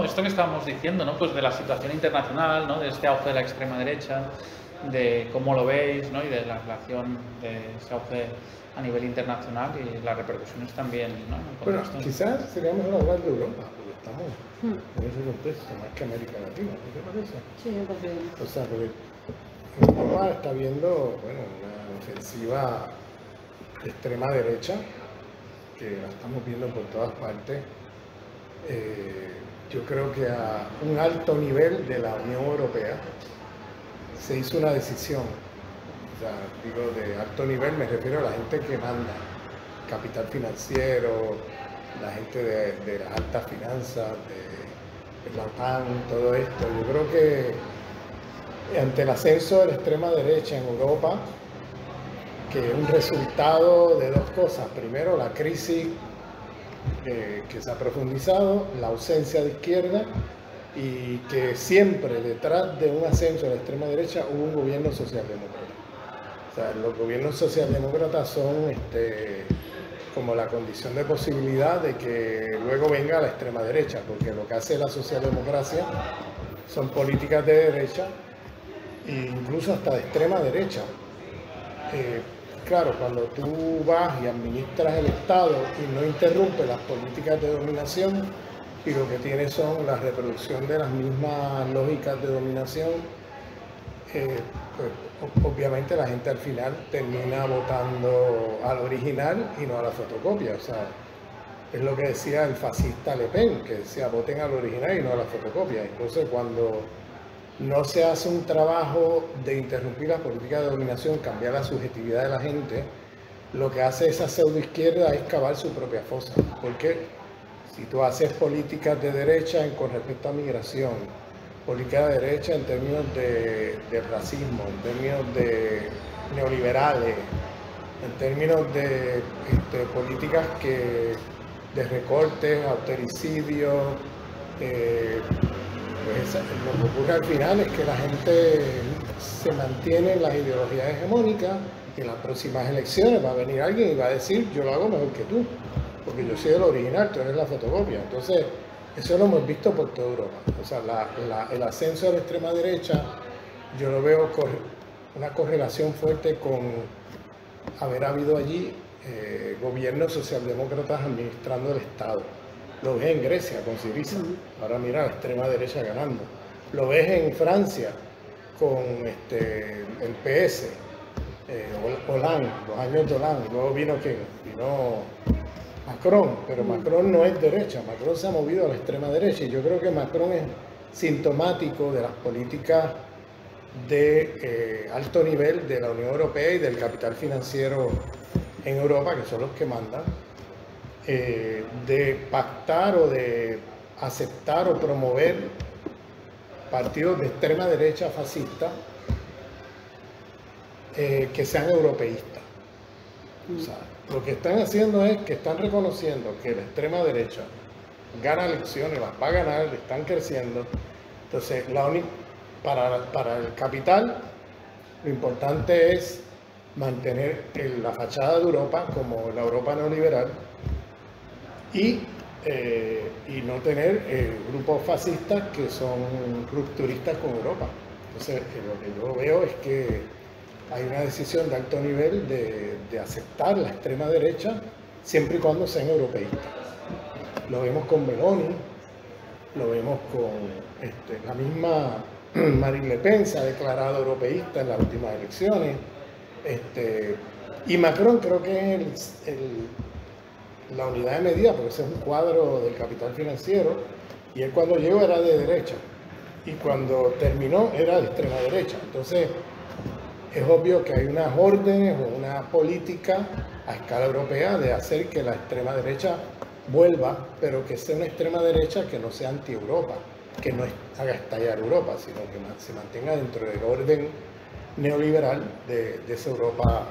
¿no? Esto que estábamos diciendo, ¿no? Pues de la situación internacional, ¿no? De este auge de la extrema derecha, de cómo lo veis, ¿no? Y de la relación de ese auge a nivel internacional y las repercusiones también, ¿no? Bueno, quizás seríamos una hablar de Europa, porque estamos en ese contexto, más que América Latina, ¿no te parece? Sí, yo también. O sea, porque Europa está viendo, bueno, una ofensiva de extrema derecha, que la estamos viendo por todas partes. Yo creo que a un alto nivel de la Unión Europea se hizo una decisión, o sea, digo de alto nivel, me refiero a la gente que manda, capital financiero, la gente de las altas finanzas, de la OTAN, todo esto. Yo creo que ante el ascenso de la extrema derecha en Europa, que es un resultado de dos cosas. Primero, la crisis que se ha profundizado, la ausencia de izquierda, y que siempre detrás de un ascenso de la extrema derecha hubo un gobierno socialdemócrata. O sea, los gobiernos socialdemócratas son como la condición de posibilidad de que luego venga la extrema derecha, porque lo que hace la socialdemocracia son políticas de derecha e incluso hasta de extrema derecha. Claro, cuando tú vas y administras el Estado y no interrumpes las políticas de dominación, y lo que tienes son la reproducción de las mismas lógicas de dominación, pues, obviamente la gente al final termina votando al original y no a la fotocopia. O sea, es lo que decía el fascista Le Pen, que decía voten al original y no a la fotocopia. Entonces, cuando no se hace un trabajo de interrumpir la política de dominación, cambiar la subjetividad de la gente, lo que hace esa pseudoizquierda es cavar su propia fosa. Porque si tú haces políticas de derecha con respecto a migración, política de derecha en términos de racismo, en términos de neoliberales, en términos de políticas de recortes, austericidio, pues lo que ocurre al final es que la gente se mantiene en las ideologías hegemónicas, y en las próximas elecciones va a venir alguien y va a decir yo lo hago mejor que tú, porque yo soy el original, tú eres la fotocopia. Entonces, eso lo hemos visto por toda Europa. O sea, el ascenso de la extrema derecha, yo lo veo una correlación fuerte con haber habido allí gobiernos socialdemócratas administrando el Estado. Lo ves en Grecia con Siriza, ahora mira la extrema derecha ganando. Lo ves en Francia con el PS, Hollande, los años de Hollande. Luego vino ¿quién? Vino Macron, pero Macron no es derecha, Macron se ha movido a la extrema derecha, y yo creo que Macron es sintomático de las políticas de alto nivel de la Unión Europea y del capital financiero en Europa, que son los que mandan. De pactar o de aceptar o promover partidos de extrema derecha fascista que sean europeístas. O sea, lo que están haciendo es que están reconociendo que la extrema derecha gana elecciones, las va a ganar, están creciendo. Entonces, para el capital, lo importante es mantener la fachada de Europa como la Europa neoliberal, y no tener grupos fascistas que son rupturistas con Europa. Entonces, lo que yo veo es que hay una decisión de alto nivel de aceptar la extrema derecha siempre y cuando sean europeístas. Lo vemos con Meloni, lo vemos con la misma Marine Le Pen, se ha declarado europeísta en las últimas elecciones, y Macron creo que es la unidad de medida, porque ese es un cuadro del capital financiero, y él cuando llegó era de derecha y cuando terminó era de extrema derecha. Entonces es obvio que hay unas órdenes o una política a escala europea de hacer que la extrema derecha vuelva, pero que sea una extrema derecha que no sea anti-Europa, que no haga estallar Europa, sino que se mantenga dentro del orden neoliberal de esa Europa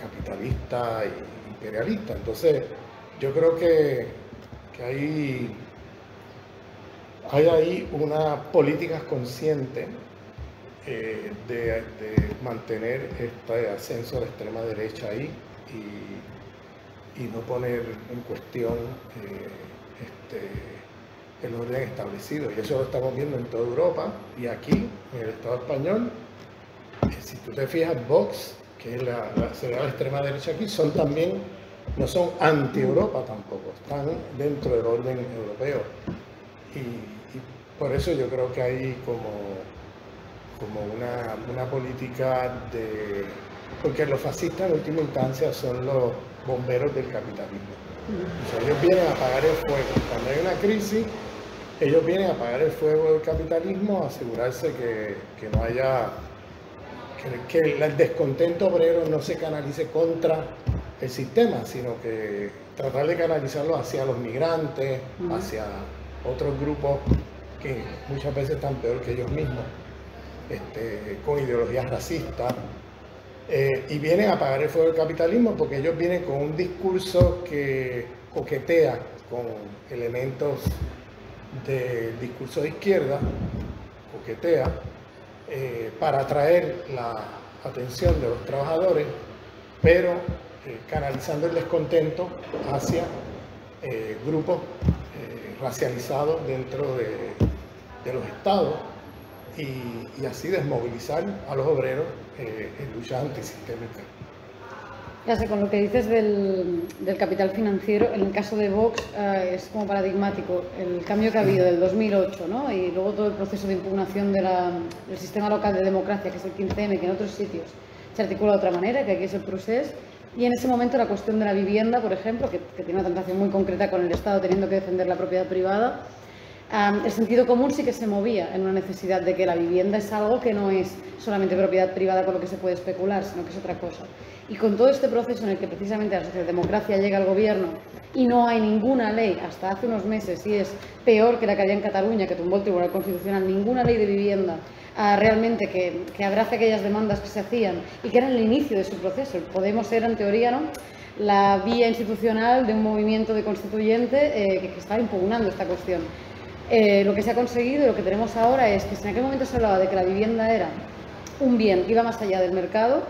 capitalista y imperialista. Entonces, yo creo que hay ahí unas políticas conscientes de mantener este ascenso a la extrema derecha ahí y no poner en cuestión el orden establecido, y eso lo estamos viendo en toda Europa y aquí en el Estado español. Si tú te fijas, Vox, que es la extrema derecha aquí, son también, no son anti-Europa tampoco, están dentro del orden europeo, y por eso yo creo que hay como una política de... porque los fascistas en última instancia son los bomberos del capitalismo. O sea, ellos vienen a apagar el fuego. Cuando hay una crisis, ellos vienen a apagar el fuego del capitalismo, a asegurarse que no haya... que el descontento obrero no se canalice contra el sistema, sino que tratar de canalizarlo hacia los migrantes, hacia otros grupos que muchas veces están peor que ellos mismos, con ideologías racistas. Y vienen a apagar el fuego del capitalismo porque ellos vienen con un discurso que coquetea con elementos del discurso de izquierda, para atraer la atención de los trabajadores, pero canalizando el descontento hacia grupos racializados dentro de los estados, y así desmovilizar a los obreros en lucha antisistémica. Ya sé, con lo que dices del capital financiero, en el caso de Vox es como paradigmático el cambio que ha habido del 2008, ¿no? Y luego todo el proceso de impugnación del sistema local de democracia, que es el 15M, que en otros sitios se articula de otra manera, que aquí es el procés, y en ese momento la cuestión de la vivienda, por ejemplo, que tiene una tentación muy concreta con el Estado teniendo que defender la propiedad privada. El sentido común sí que se movía en una necesidad de que la vivienda es algo que no es solamente propiedad privada con lo que se puede especular, sino que es otra cosa. Y con todo este proceso en el que precisamente la socialdemocracia llega al gobierno y no hay ninguna ley, hasta hace unos meses, y es peor que la que había en Cataluña, que tumbó el Tribunal Constitucional, ninguna ley de vivienda realmente que abrace aquellas demandas que se hacían y que eran el inicio de su proceso. Podemos era, en teoría, ¿no?, la vía institucional de un movimiento de constituyente que estaba impugnando esta cuestión. Lo que se ha conseguido y lo que tenemos ahora es que si en aquel momento se hablaba de que la vivienda era un bien que iba más allá del mercado,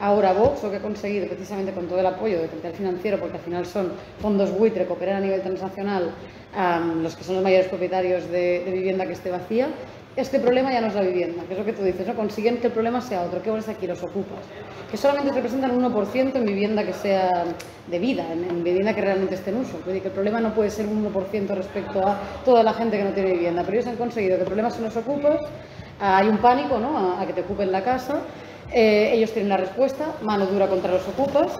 ahora Vox lo que ha conseguido precisamente con todo el apoyo del capital financiero, porque al final son fondos buitre que operan a nivel transnacional, los que son los mayores propietarios de vivienda que esté vacía, es que el problema ya no es la vivienda, que es lo que tú dices, ¿no? Consiguen que el problema sea otro, que ahora aquí los ocupas, que solamente representan un 1% en vivienda que sea de vida, en vivienda que realmente esté en uso. Es decir, que el problema no puede ser un 1% respecto a toda la gente que no tiene vivienda, pero ellos han conseguido que el problema son los ocupas, hay un pánico, ¿no?, a que te ocupen la casa, ellos tienen la respuesta, mano dura contra los ocupas,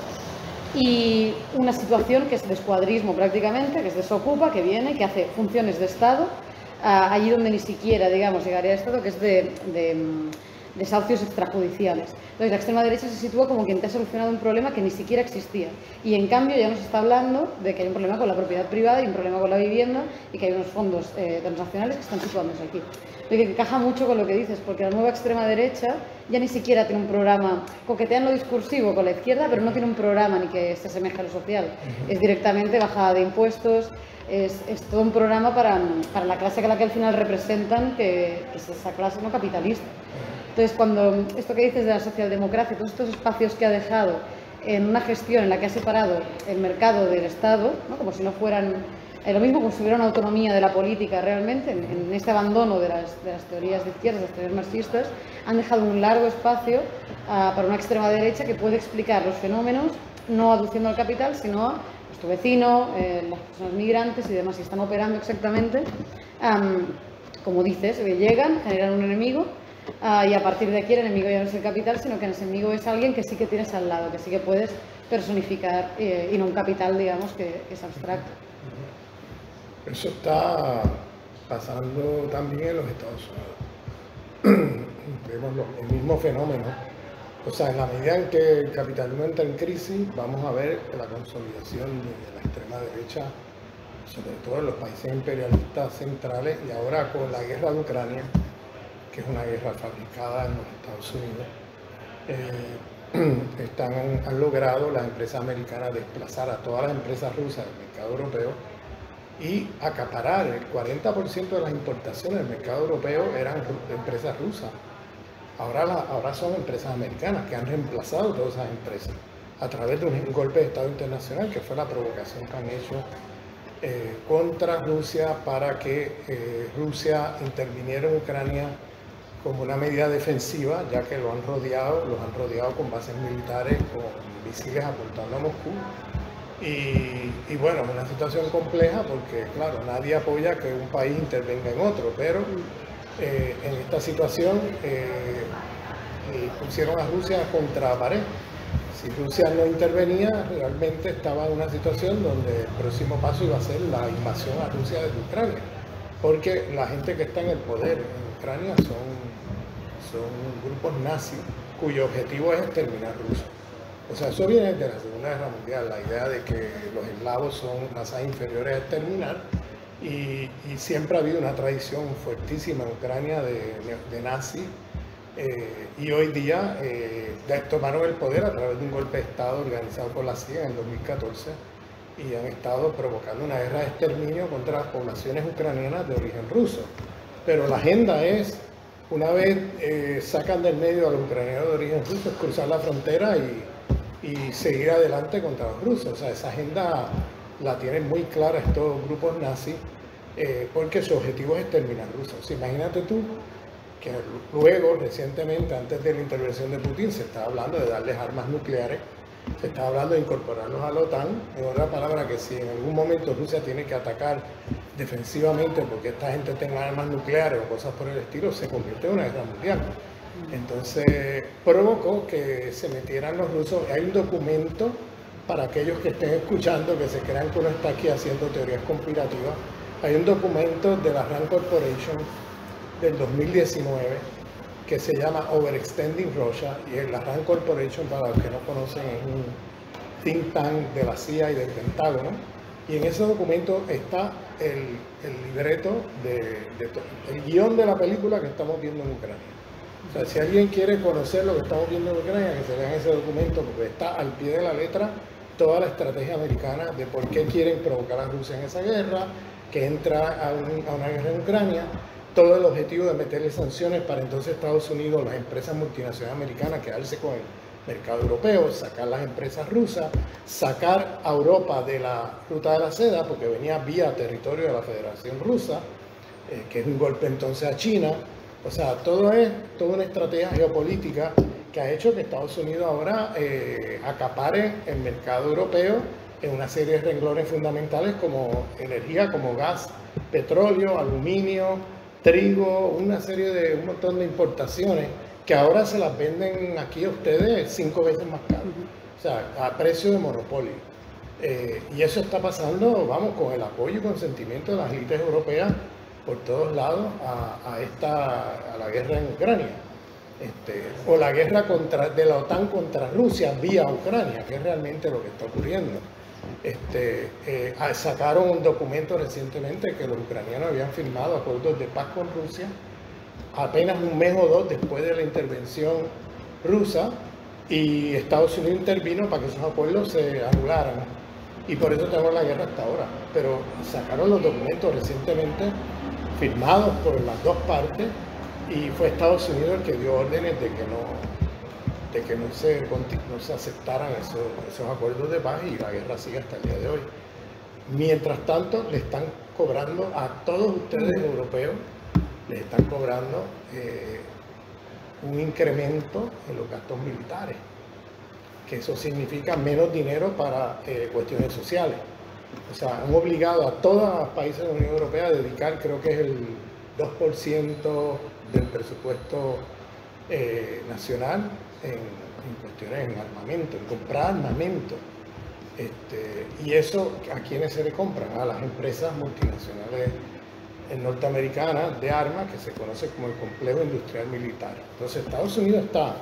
y una situación que es de escuadrismo prácticamente, que es desocupa, que viene, que hace funciones de Estado, allí donde ni siquiera, digamos, llegaría al Estado, que es de desahucios extrajudiciales. Entonces la extrema derecha se sitúa como quien te ha solucionado un problema que ni siquiera existía, y en cambio ya nos está hablando de que hay un problema con la propiedad privada y un problema con la vivienda y que hay unos fondos transnacionales que están situándose aquí. Lo que encaja mucho con lo que dices, porque la nueva extrema derecha ya ni siquiera tiene un programa, coquetean lo discursivo con la izquierda, pero no tiene un programa ni que se asemeje a lo social. Es directamente bajada de impuestos, es todo un programa para la clase a la que al final representan, que es esa clase no capitalista. Entonces, cuando esto que dices de la socialdemocracia, todos estos espacios que ha dejado en una gestión en la que ha separado el mercado del Estado, ¿no?, como si no fueran... lo mismo que si hubiera una autonomía de la política realmente, en este abandono de las teorías de izquierdas, de las teorías marxistas, han dejado un largo espacio para una extrema derecha que puede explicar los fenómenos, no aduciendo al capital, sino a nuestro vecino, las personas migrantes y demás, que están operando exactamente, como dices, llegan, generan un enemigo, y a partir de aquí el enemigo ya no es el capital, sino que el enemigo es alguien que sí que tienes al lado, que sí que puedes personificar, y no un capital, digamos, que es abstracto. Eso está pasando también en los Estados Unidos. Vemos el mismo fenómeno. O sea, en la medida en que el capitalismo entra en crisis, vamos a ver la consolidación de la extrema derecha, sobre todo en los países imperialistas centrales, y ahora con la guerra de Ucrania, que es una guerra fabricada en los Estados Unidos, han logrado las empresas americanas desplazar a todas las empresas rusas del mercado europeo y acaparar el 40% de las importaciones del mercado europeo. Eran empresas rusas, ahora son empresas americanas que han reemplazado todas esas empresas a través de un golpe de Estado internacional, que fue la provocación que han hecho contra Rusia para que Rusia interviniera en Ucrania como una medida defensiva, ya que los han rodeado con bases militares, con misiles apuntando a Moscú. Y bueno, es una situación compleja porque, claro, nadie apoya que un país intervenga en otro, pero en esta situación pusieron a Rusia contra la pared. Si Rusia no intervenía, realmente estaba en una situación donde el próximo paso iba a ser la invasión a Rusia desde Ucrania, porque la gente que está en el poder en Ucrania son grupos nazis cuyo objetivo es exterminar Rusia. O sea, eso viene de la Segunda Guerra Mundial, la idea de que los eslavos son razas inferiores a exterminar, y siempre ha habido una tradición fuertísima en Ucrania de nazis, y hoy día tomaron el poder a través de un golpe de Estado organizado por la CIA en el 2014 y han estado provocando una guerra de exterminio contra las poblaciones ucranianas de origen ruso. Pero la agenda es, una vez sacan del medio a los ucranianos de origen ruso, es cruzar la frontera y seguir adelante contra los rusos. O sea, esa agenda la tienen muy clara estos grupos nazis, porque su objetivo es exterminar rusos. O sea, imagínate tú que luego, recientemente, antes de la intervención de Putin, se estaba hablando de darles armas nucleares, se estaba hablando de incorporarlos a la OTAN. En otras palabras, que si en algún momento Rusia tiene que atacar defensivamente porque esta gente tenga armas nucleares o cosas por el estilo, se convierte en una guerra mundial. Entonces provocó que se metieran los rusos. Hay un documento para aquellos que estén escuchando, que se crean que uno está aquí haciendo teorías conspirativas. Hay un documento de la RAND Corporation del 2019 que se llama Overextending Russia, y la RAND Corporation, para los que no conocen, es un think tank de la CIA y del Pentágono, y en ese documento está el libreto, el guión de la película que estamos viendo en Ucrania. O sea, si alguien quiere conocer lo que estamos viendo en Ucrania, que se lean ese documento, porque está al pie de la letra toda la estrategia americana de por qué quieren provocar a Rusia en esa guerra, que entra a una guerra en Ucrania, todo el objetivo de meterle sanciones para entonces Estados Unidos, las empresas multinacionales americanas, quedarse con el mercado europeo, sacar las empresas rusas, sacar a Europa de la ruta de la seda, porque venía vía territorio de la Federación Rusa, que es un golpe entonces a China. O sea, todo es toda una estrategia geopolítica que ha hecho que Estados Unidos ahora acapare el mercado europeo en una serie de renglones fundamentales como energía, como gas, petróleo, aluminio, trigo, un montón de importaciones que ahora se las venden aquí a ustedes 5 veces más caro, o sea, a precio de monopolio. Y eso está pasando, vamos, con el apoyo y consentimiento de las élites europeas por todos lados a la guerra en Ucrania, o la guerra de la OTAN contra Rusia vía Ucrania, que es realmente lo que está ocurriendo. Sacaron un documento recientemente que los ucranianos habían firmado acuerdos de paz con Rusia apenas un mes o dos después de la intervención rusa, y Estados Unidos intervino para que esos acuerdos se anularan, y por eso tenemos la guerra hasta ahora. Pero sacaron los documentos recientemente firmados por las dos partes, y fue Estados Unidos el que dio órdenes de que no se aceptaran esos acuerdos de paz, y la guerra sigue hasta el día de hoy. Mientras tanto, le están cobrando a todos ustedes europeos, les están cobrando un incremento en los gastos militares, que eso significa menos dinero para cuestiones sociales. O sea, han obligado a todos los países de la Unión Europea a dedicar, creo que es el 2% del presupuesto nacional en cuestiones en armamento, en comprar armamento. Y eso, ¿a quiénes se le compran? A las empresas multinacionales norteamericanas de armas, que se conoce como el complejo industrial militar. Entonces Estados Unidos está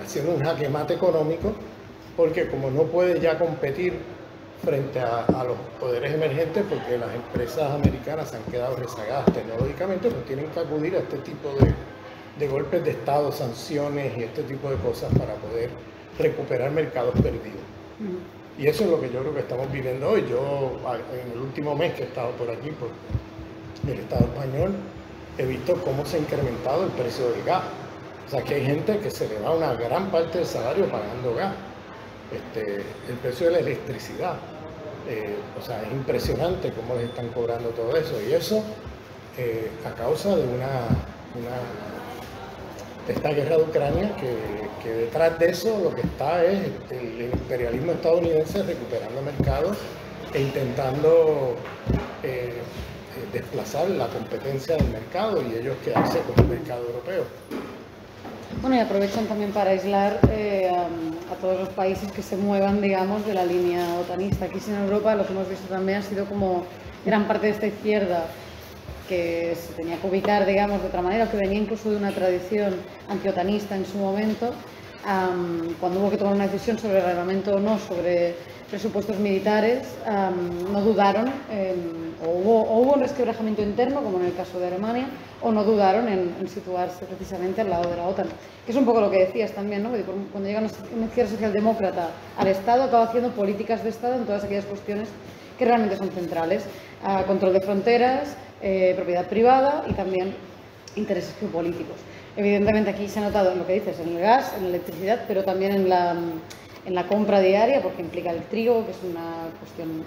haciendo un jaque mate económico, porque como no puede ya competir frente a los poderes emergentes, porque las empresas americanas se han quedado rezagadas tecnológicamente, pues tienen que acudir a este tipo de golpes de Estado, sanciones y este tipo de cosas para poder recuperar mercados perdidos. Y eso es lo que yo creo que estamos viviendo hoy. Yo, en el último mes que he estado por aquí, por el Estado español, he visto cómo se ha incrementado el precio del gas. O sea, que hay gente que se le va una gran parte del salario pagando gas. El precio de la electricidad. O sea, es impresionante cómo les están cobrando todo eso, y eso a causa de esta guerra de Ucrania, que detrás de eso lo que está es el imperialismo estadounidense recuperando mercados e intentando desplazar la competencia del mercado y ellos quedarse con el mercado europeo. Bueno, y aprovechan también para aislar a todos los países que se muevan, digamos, de la línea otanista. Aquí en Europa lo que hemos visto también ha sido como gran parte de esta izquierda que se tenía que ubicar, digamos, de otra manera, que venía incluso de una tradición antiotanista en su momento, cuando hubo que tomar una decisión sobre el reglamento o no, sobre presupuestos militares, no dudaron, o hubo un resquebrajamiento interno, como en el caso de Alemania, o no dudaron en situarse precisamente al lado de la OTAN, que es un poco lo que decías también, ¿no? Cuando llega una izquierda socialdemócrata al Estado, acaba haciendo políticas de Estado en todas aquellas cuestiones que realmente son centrales, control de fronteras, propiedad privada y también intereses geopolíticos. Evidentemente aquí se ha notado en lo que dices, en el gas, en la electricidad, pero también en la compra diaria, porque implica el trigo, que es una cuestión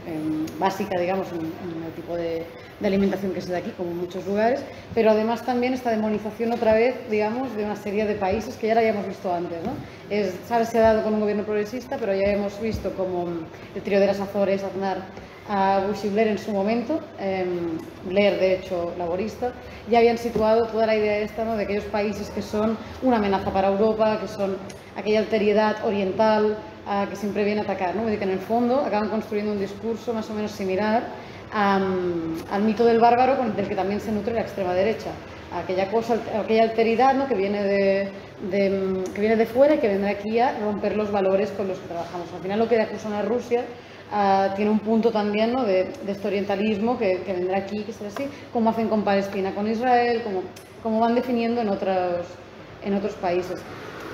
básica, digamos, en el tipo de alimentación que se da aquí, como en muchos lugares, pero además también esta demonización otra vez, digamos, de una serie de países que ya la habíamos visto antes, ¿no? ¿Sabes? Se ha dado con un gobierno progresista, pero ya hemos visto como el trío de las Azores, Aznar, a Bush y Blair en su momento, Blair de hecho laborista, ya habían situado toda la idea esta, ¿no?, de aquellos países que son una amenaza para Europa, que son aquella alteridad oriental que siempre viene a atacar, ¿no? Y que en el fondo acaban construyendo un discurso más o menos similar al mito del bárbaro, con el que también se nutre la extrema derecha, aquella alteridad, ¿no?, que viene de fuera y que vendrá aquí a romper los valores con los que trabajamos. Al final lo que acusan a Rusia tiene un punto también, ¿no?, de este orientalismo que vendrá aquí, que será así, como hacen con Palestina, con Israel, como van definiendo en otros países.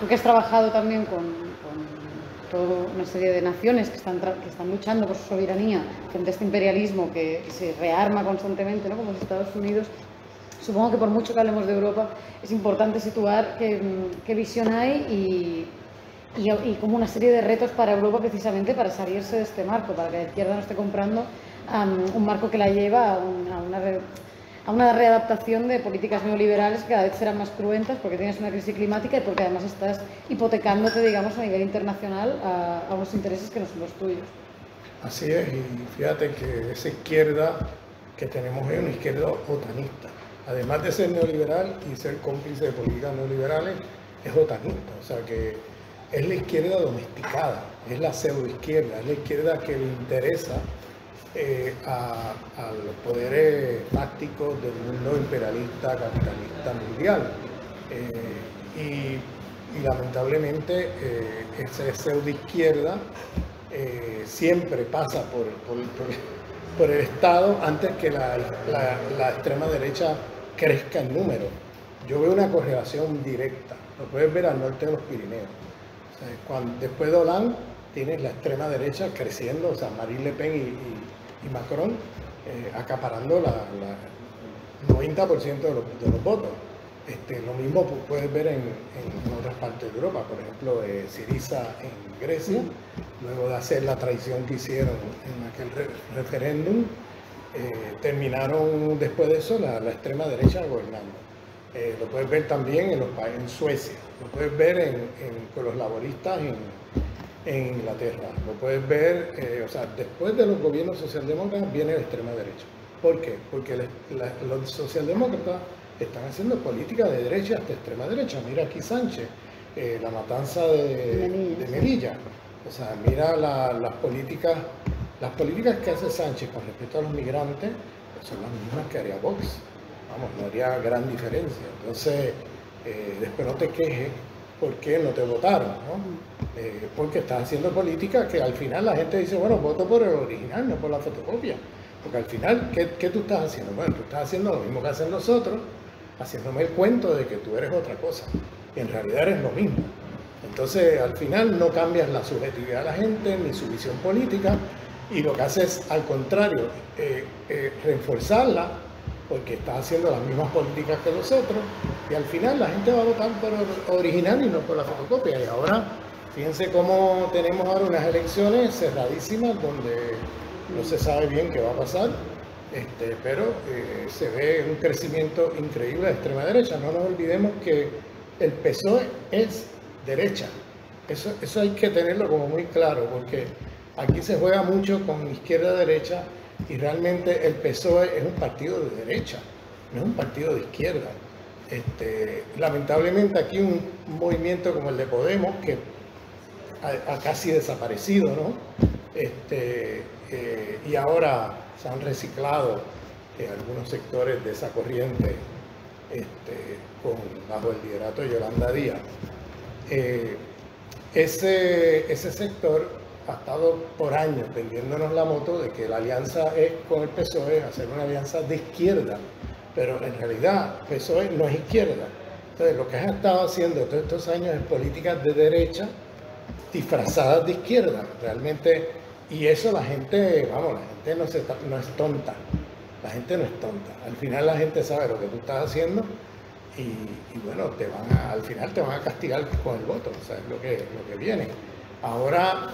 Tú que has trabajado también con toda una serie de naciones que están luchando por su soberanía frente a este imperialismo que se rearma constantemente, ¿no?, como los Estados Unidos. Supongo que por mucho que hablemos de Europa es importante situar qué visión hay y como una serie de retos para Europa, precisamente para salirse de este marco, para que la izquierda no esté comprando un marco que la lleva a una readaptación de políticas neoliberales que cada vez serán más cruentas, porque tienes una crisis climática y porque además estás hipotecándote, digamos, a nivel internacional a unos intereses que no son los tuyos. Así es, y fíjate que esa izquierda que tenemos es una izquierda otanista. Además de ser neoliberal y ser cómplice de políticas neoliberales, es otanista, o sea que es la izquierda domesticada, es la pseudoizquierda, es la izquierda que le interesa a los poderes tácticos del mundo imperialista, capitalista mundial. Y lamentablemente esa pseudoizquierda siempre pasa por el Estado antes que la extrema derecha crezca en número. Yo veo una correlación directa, lo puedes ver al norte de los Pirineos. Después de Hollande tienes la extrema derecha creciendo, o sea, Marine Le Pen y Macron acaparando el 90% de los votos. Lo mismo puedes ver en otras partes de Europa, por ejemplo, Siriza en Grecia, luego de hacer la traición que hicieron en aquel referéndum, terminaron después de eso la extrema derecha gobernando. Lo puedes ver también en Suecia, lo puedes ver con los laboristas en Inglaterra, lo puedes ver, o sea, después de los gobiernos socialdemócratas viene la extrema derecha. ¿Por qué? Porque los socialdemócratas están haciendo política de derecha hasta extrema derecha. Mira aquí Sánchez, la matanza de Melilla, o sea, mira las políticas que hace Sánchez con respecto a los migrantes, pues son las mismas que haría Vox. Vamos, no haría gran diferencia. Entonces, después no te quejes porque no te votaron, ¿no? Porque estás haciendo política que al final la gente dice, bueno, voto por el original, no por la fotocopia. Porque al final, ¿qué tú estás haciendo? Bueno, tú estás haciendo lo mismo que hacen nosotros, haciéndome el cuento de que tú eres otra cosa. Y en realidad eres lo mismo. Entonces, al final no cambias la subjetividad de la gente ni su visión política, y lo que haces, al contrario, reforzarla, porque está haciendo las mismas políticas que nosotros, y al final la gente va a votar por el original y no por la fotocopia. Y ahora, fíjense cómo tenemos ahora unas elecciones cerradísimas, donde no se sabe bien qué va a pasar, pero se ve un crecimiento increíble de extrema derecha. No nos olvidemos que el PSOE es derecha, eso hay que tenerlo como muy claro, porque aquí se juega mucho con izquierda-derecha y realmente el PSOE es un partido de derecha, no es un partido de izquierda. Lamentablemente aquí un movimiento como el de Podemos, que ha casi desaparecido, ¿no? Y ahora se han reciclado algunos sectores de esa corriente bajo el liderato de Yolanda Díaz. Ese sector ha estado por años vendiéndonos la moto de que la alianza es con el PSOE, hacer una alianza de izquierda, pero en realidad el PSOE no es izquierda. Entonces lo que ha estado haciendo todos estos años es políticas de derecha disfrazadas de izquierda, realmente, y eso la gente, vamos, la gente no es tonta, la gente no es tonta, al final la gente sabe lo que tú estás haciendo y bueno, al final te van a castigar con el voto, o sea, es lo que viene. Ahora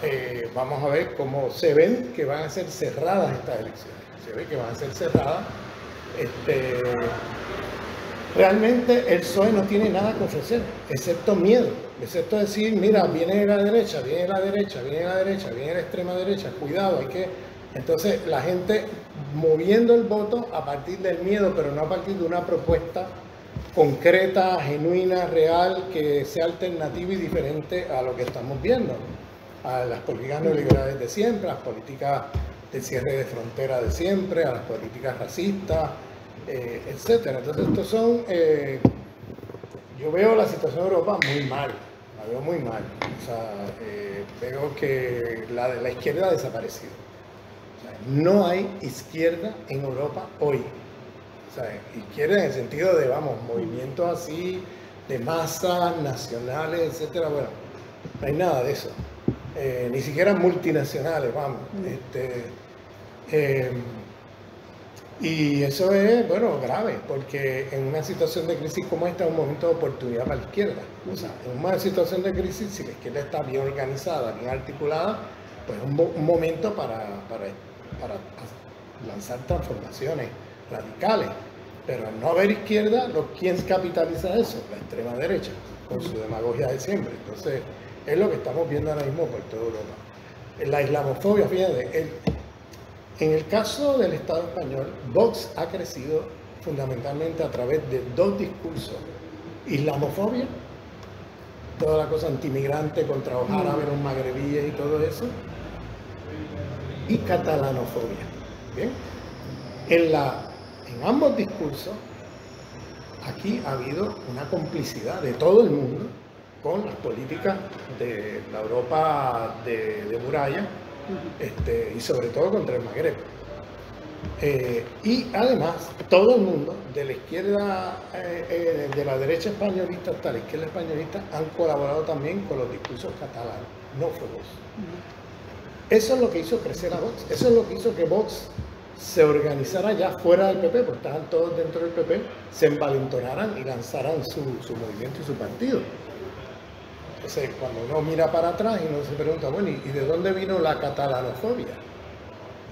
vamos a ver cómo se ven que van a ser cerradas estas elecciones, se ve que van a ser cerradas. Realmente el PSOE no tiene nada que ofrecer, excepto miedo, excepto decir, mira, viene la derecha, viene la derecha, viene la derecha, viene la extrema derecha, cuidado, hay que... Entonces la gente moviendo el voto a partir del miedo, pero no a partir de una propuesta concreta, genuina, real, que sea alternativa y diferente a lo que estamos viendo, a las políticas neoliberales de siempre, a las políticas de cierre de frontera de siempre, a las políticas racistas, etcétera. Entonces estos son, yo veo la situación de Europa muy mal, la veo muy mal, o sea, veo que la de la izquierda ha desaparecido, o sea, no hay izquierda en Europa hoy, o sea, izquierda en el sentido de, vamos, movimientos así, de masas, nacionales, etcétera. Bueno, no hay nada de eso, ni siquiera multinacionales, vamos, y eso es, bueno, grave, porque en una situación de crisis como esta es un momento de oportunidad para la izquierda. O sea, en una situación de crisis, si la izquierda está bien organizada, bien articulada, pues es un momento para lanzar transformaciones radicales. Pero al no haber izquierda, ¿quién capitaliza eso? La extrema derecha, con su demagogia de siempre. Entonces, es lo que estamos viendo ahora mismo por toda Europa. La islamofobia, fíjate, en el caso del Estado español, Vox ha crecido fundamentalmente a través de dos discursos. Islamofobia, toda la cosa antimigrante contra los árabes, los magrebíes y todo eso. Y catalanofobia. ¿Bien? En ambos discursos, aquí ha habido una complicidad de todo el mundo con las políticas de la Europa de muralla, y sobre todo contra el Magreb, y además todo el mundo, de la izquierda, de la derecha españolista hasta la izquierda españolista, han colaborado también con los discursos catalanófobos. Eso es lo que hizo crecer a Vox, eso es lo que hizo que Vox se organizara ya fuera del PP, porque estaban todos dentro del PP, se envalentonaran y lanzaran su movimiento y su partido. Entonces, cuando uno mira para atrás y uno se pregunta, bueno, ¿y de dónde vino la catalanofobia?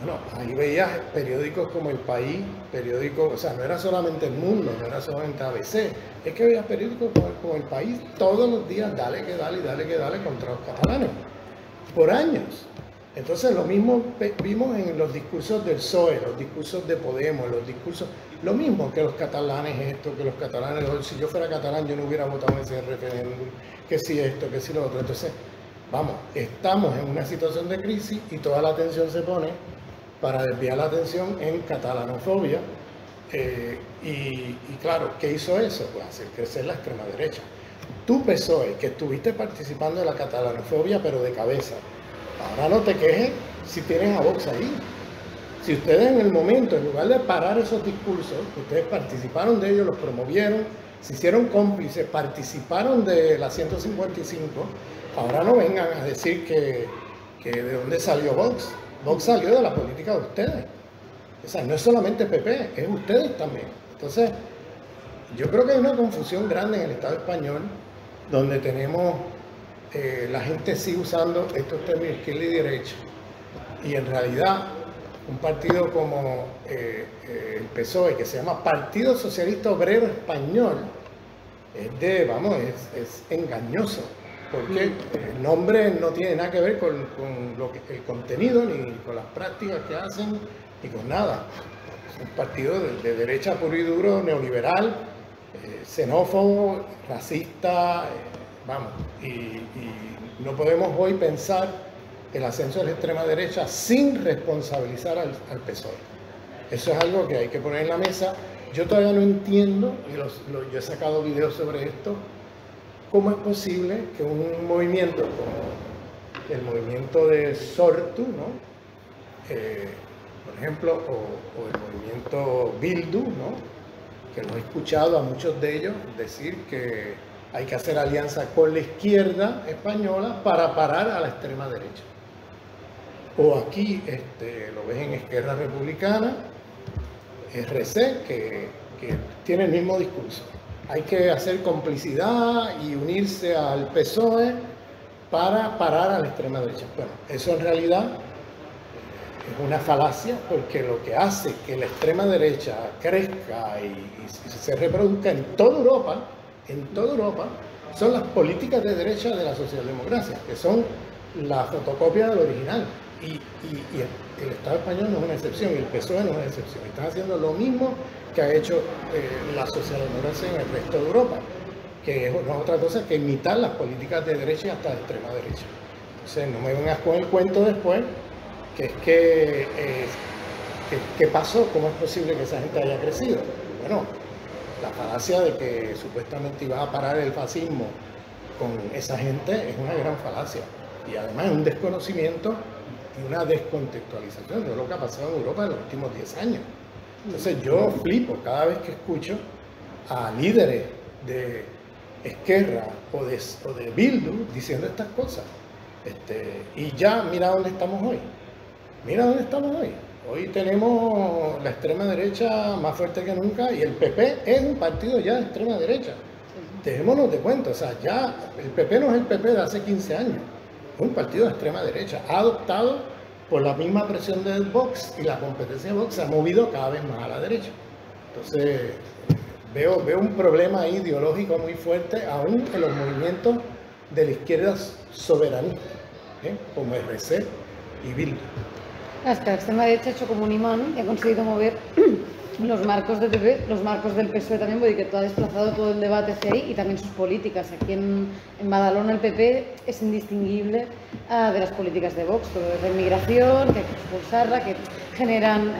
Bueno, ahí veías periódicos como El País, periódicos, o sea, no era solamente El Mundo, no era solamente ABC, es que veías periódicos como El País todos los días, dale que dale, dale que dale contra los catalanes, por años. Entonces, lo mismo vimos en los discursos del PSOE, los discursos de Podemos, los discursos... Lo mismo que los catalanes esto, que los catalanes... Si yo fuera catalán, yo no hubiera votado en ese referéndum, que si esto, que si lo otro. Entonces, vamos, estamos en una situación de crisis y toda la atención se pone para desviar la atención en catalanofobia. Y claro, ¿qué hizo eso? Pues hacer crecer la extrema derecha. Tú, PSOE, que estuviste participando de la catalanofobia, pero de cabeza... Ahora no te quejes si tienen a Vox ahí. Si ustedes en el momento, en lugar de parar esos discursos, ustedes participaron de ellos, los promovieron, se hicieron cómplices, participaron de la 155, ahora no vengan a decir que de dónde salió Vox. Vox salió de la política de ustedes. O sea, no es solamente PP, es ustedes también. Entonces, yo creo que hay una confusión grande en el Estado español, donde tenemos... la gente sigue usando estos términos izquierda y derecha, y en realidad un partido como el PSOE, que se llama Partido Socialista Obrero Español, es de, vamos, es engañoso, porque el nombre no tiene nada que ver con lo que, el contenido, ni con las prácticas que hacen, ni con nada. Es un partido de derecha puro y duro, neoliberal, xenófobo, racista, vamos, y no podemos hoy pensar el ascenso de la extrema derecha sin responsabilizar al PSOE. Eso es algo que hay que poner en la mesa. Yo todavía no entiendo, y yo he sacado videos sobre esto, cómo es posible que un movimiento como el movimiento de Sortu, ¿no? Por ejemplo, o el movimiento Bildu, ¿no? Que lo he escuchado a muchos de ellos decir que hay que hacer alianza con la izquierda española para parar a la extrema derecha. O aquí lo ves en Esquerra Republicana, ERC, que tiene el mismo discurso. Hay que hacer complicidad y unirse al PSOE para parar a la extrema derecha. Bueno, eso en realidad es una falacia, porque lo que hace que la extrema derecha crezca y se reproduzca en toda Europa, son las políticas de derecha de la socialdemocracia, que son la fotocopia del original. Y el Estado español no es una excepción, y el PSOE no es una excepción. Están haciendo lo mismo que ha hecho la socialdemocracia en el resto de Europa, que es otra cosa que imitar las políticas de derecha hasta la extrema derecha. Entonces, no me vengas con el cuento después, que es que pasó, cómo es posible que esa gente haya crecido. Bueno, la falacia de que supuestamente iba a parar el fascismo con esa gente es una gran falacia, y además es un desconocimiento y una descontextualización de lo que ha pasado en Europa en los últimos 10 años. Entonces yo flipo cada vez que escucho a líderes de Esquerra o de Bildu diciendo estas cosas. Y ya mira dónde estamos hoy. Mira dónde estamos hoy. Hoy tenemos la extrema derecha más fuerte que nunca, y el PP es un partido ya de extrema derecha. Dejémonos de cuenta, o sea, ya el PP no es el PP de hace 15 años, es un partido de extrema derecha, ha adoptado por la misma presión del Vox, y la competencia de Vox se ha movido cada vez más a la derecha. Entonces veo un problema ahí ideológico muy fuerte, aún en los movimientos de la izquierda soberanista, como ERC y Bildu. Hasta la extrema derecha ha hecho como un imán y ha conseguido mover los marcos del PP, los marcos del PSOE también, porque todo ha desplazado todo el debate hacia ahí, y también sus políticas. Aquí en Badalona el PP es indistinguible de las políticas de Vox, todo desde inmigración, que hay que expulsarla, que generan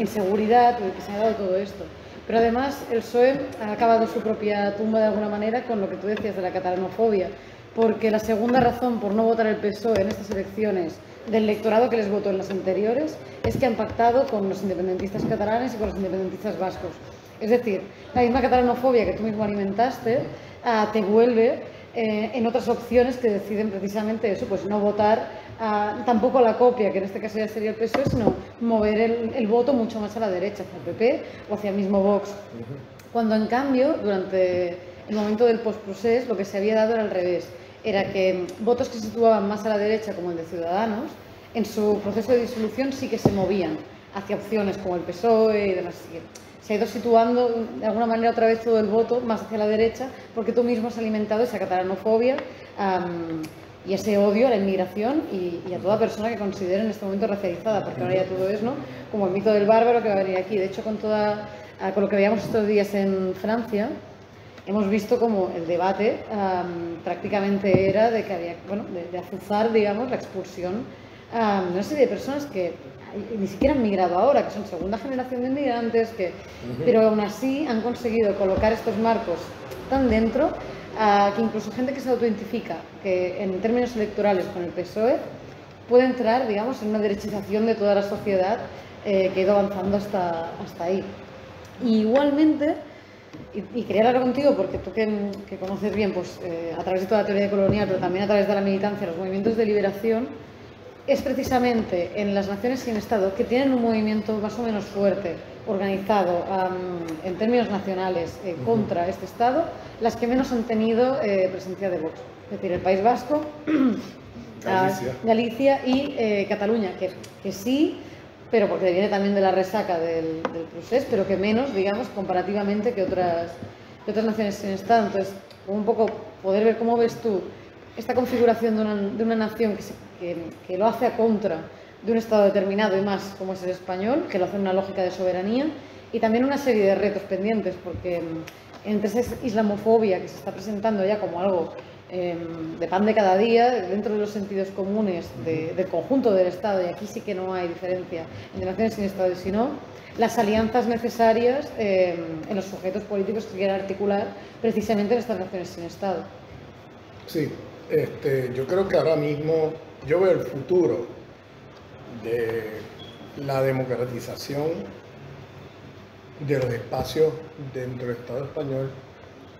inseguridad, que se ha dado todo esto. Pero además el PSOE ha acabado su propia tumba de alguna manera con lo que tú decías de la catalanofobia, porque la segunda razón por no votar el PSOE en estas elecciones del electorado que les votó en las anteriores es que han pactado con los independentistas catalanes y con los independentistas vascos. Es decir, la misma catalanofobia que tú mismo alimentaste te vuelve en otras opciones que deciden precisamente eso, pues no votar tampoco a la copia, que en este caso ya sería el PSOE, sino mover el voto mucho más a la derecha, hacia el PP o hacia el mismo Vox. Cuando en cambio, durante el momento del post-procés, lo que se había dado era al revés. Era que votos que se situaban más a la derecha, como el de Ciudadanos, en su proceso de disolución sí que se movían hacia opciones como el PSOE y demás. Se ha ido situando de alguna manera otra vez todo el voto más hacia la derecha, porque tú mismo has alimentado esa catalanofobia y ese odio a la inmigración y a toda persona que considere en este momento racializada, porque ahora ya todo es, ¿no?, como el mito del bárbaro que va a venir aquí. De hecho, con lo que veíamos estos días en Francia, hemos visto como el debate prácticamente era de que había, bueno, de azuzar, digamos, la expulsión no sé, de personas que ni siquiera han migrado ahora, que son segunda generación de inmigrantes, que, pero aún así han conseguido colocar estos marcos tan dentro que incluso gente que se autoidentifica, que en términos electorales con el PSOE, puede entrar, digamos, en una derechización de toda la sociedad que ha ido avanzando hasta ahí. Y igualmente, y quería hablar contigo porque tú que conoces bien, pues, a través de toda la teoría colonial, pero también a través de la militancia, los movimientos de liberación, es precisamente en las naciones sin Estado que tienen un movimiento más o menos fuerte, organizado en términos nacionales contra este Estado, las que menos han tenido presencia de Vox. Es decir, el País Vasco, Galicia y Cataluña, que sí pero porque viene también de la resaca del procés, pero que menos, digamos, comparativamente que otras naciones en estado. Entonces, un poco poder ver cómo ves tú esta configuración de una nación que lo hace a contra de un Estado determinado y más como es el español, que lo hace en una lógica de soberanía, y también una serie de retos pendientes, porque entre esa islamofobia que se está presentando ya como algo de pan de cada día dentro de los sentidos comunes del conjunto del Estado, y aquí sí que no hay diferencia entre naciones sin Estado y si no, las alianzas necesarias en los sujetos políticos que quieran articular precisamente en estas naciones sin Estado. Sí, yo creo que ahora mismo yo veo el futuro de la democratización de los espacios dentro del Estado español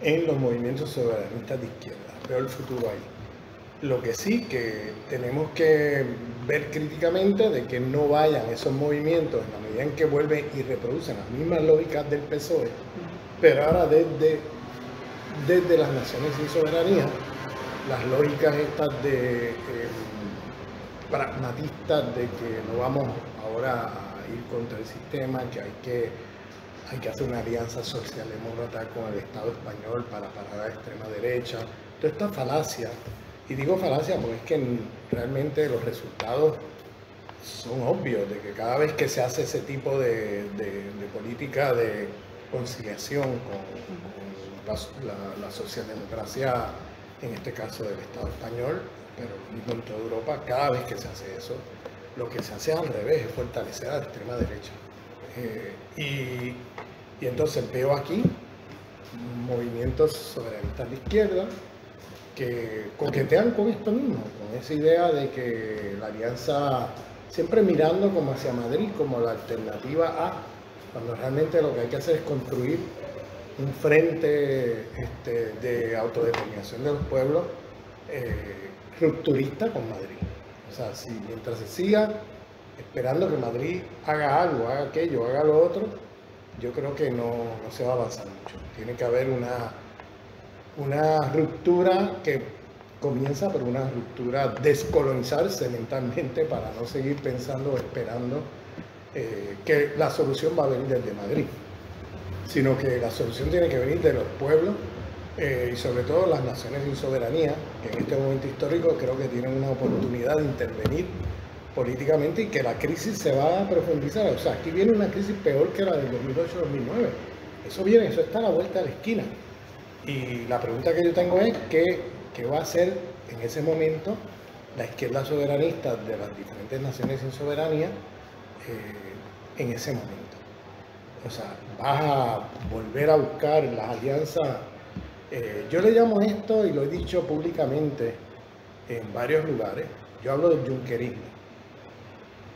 en los movimientos soberanistas de izquierda. Veo el futuro ahí. Lo que sí que tenemos que ver críticamente de que no vayan esos movimientos en la medida en que vuelven y reproducen las mismas lógicas del PSOE, pero ahora desde las naciones sin soberanía, las lógicas estas de pragmatistas de que no vamos ahora a ir contra el sistema, que hay que hacer una alianza socialdemócrata con el Estado español para parar a la extrema derecha. Toda esta falacia, y digo falacia porque es que realmente los resultados son obvios, de que cada vez que se hace ese tipo de política de conciliación con la socialdemocracia, en este caso del Estado español, pero mismo en toda Europa, cada vez que se hace eso, lo que se hace al revés es fortalecer a la extrema derecha. Y entonces veo aquí movimientos soberanistas de izquierda que coquetean con esto mismo, con esa idea de que la alianza, siempre mirando como hacia Madrid, como la alternativa A, cuando realmente lo que hay que hacer es construir un frente de autodeterminación de los pueblos rupturista con Madrid. O sea, si mientras se siga esperando que Madrid haga algo, haga aquello, haga lo otro, yo creo que no se va a avanzar mucho. Tiene que haber una ruptura que comienza por una ruptura, descolonizarse mentalmente para no seguir pensando o esperando que la solución va a venir desde Madrid, sino que la solución tiene que venir de los pueblos y sobre todo las naciones sin soberanía, que en este momento histórico creo que tienen una oportunidad de intervenir políticamente y que la crisis se va a profundizar. O sea, aquí viene una crisis peor que la del 2008-2009. Eso está a la vuelta de la esquina. Y la pregunta que yo tengo es ¿qué va a hacer en ese momento la izquierda soberanista de las diferentes naciones sin soberanía en ese momento? O sea, ¿vas a volver a buscar las alianzas? Yo le llamo esto, y lo he dicho públicamente en varios lugares, yo hablo del junquerismo.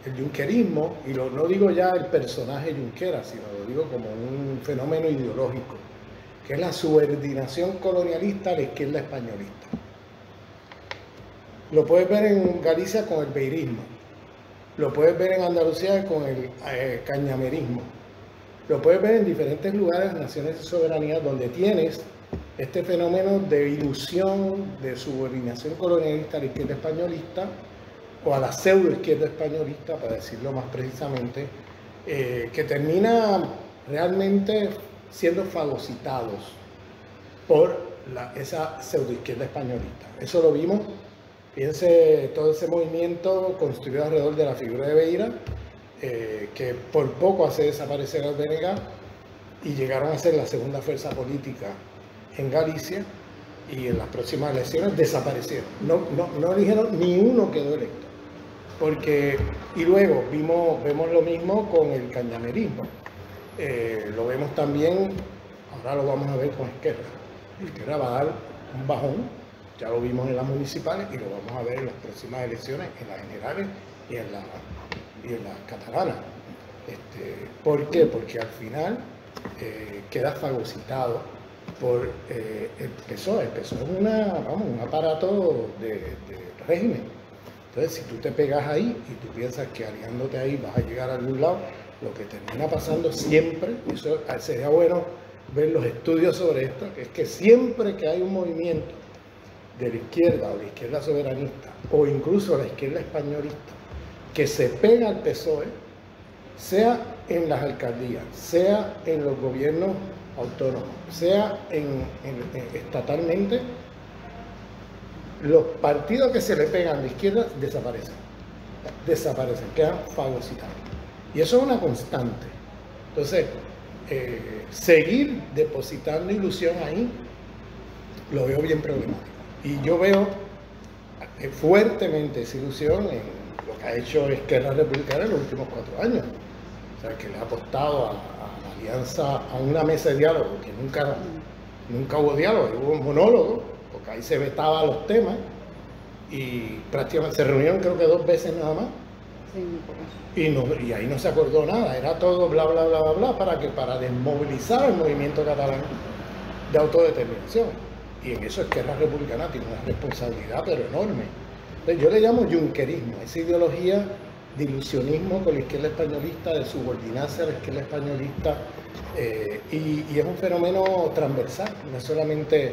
El junquerismo, y no digo ya el personaje Junquera, sino lo digo como un fenómeno ideológico, que es la subordinación colonialista a la izquierda españolista. Lo puedes ver en Galicia con el beirismo, lo puedes ver en Andalucía con el cañamerismo, lo puedes ver en diferentes lugares, naciones de soberanía, donde tienes este fenómeno de ilusión, de subordinación colonialista a la izquierda españolista, o a la pseudo izquierda españolista, para decirlo más precisamente, que termina realmente siendo fagocitados por esa pseudo izquierda españolista. Eso lo vimos, piense todo ese movimiento construido alrededor de la figura de Beira, que por poco hace desaparecer al BNG, y llegaron a ser la segunda fuerza política en Galicia, y en las próximas elecciones desaparecieron. No eligieron, ni uno quedó electo. Y luego vemos lo mismo con el cañamerismo, lo vemos también, ahora lo vamos a ver con Esquerra. Esquerra va a dar un bajón, ya lo vimos en las municipales y lo vamos a ver en las próximas elecciones, en las generales y en las catalanas. ¿Por qué? Porque al final queda fagocitado por el PSOE. El PSOE es un aparato de régimen. Entonces, si tú te pegas ahí y tú piensas que aliándote ahí vas a llegar a algún lado, lo que termina pasando siempre, eso sería bueno ver los estudios sobre esto, es que siempre que hay un movimiento de la izquierda o la izquierda soberanista o incluso la izquierda españolista que se pega al PSOE, sea en las alcaldías, sea en los gobiernos autónomos, sea estatalmente, los partidos que se le pegan de izquierda desaparecen, quedan fagocitados. Y eso es una constante. Entonces, seguir depositando ilusión ahí, lo veo bien problemático. Y yo veo fuertemente esa ilusión en lo que ha hecho Esquerra Republicana en los últimos 4 años. O sea, que le ha apostado a la alianza, a una mesa de diálogo, que nunca hubo diálogo, hubo un monólogo, porque ahí se vetaban los temas, y prácticamente se reunieron creo que 2 veces nada más. Y ahí no se acordó nada, era todo bla bla bla bla bla para desmovilizar el movimiento catalán de autodeterminación. Y en eso Esquerra Republicana tiene una responsabilidad pero enorme. Yo le llamo junquerismo, esa ideología de ilusionismo con la izquierda españolista, de subordinarse a la izquierda españolista, y es un fenómeno transversal, no solamente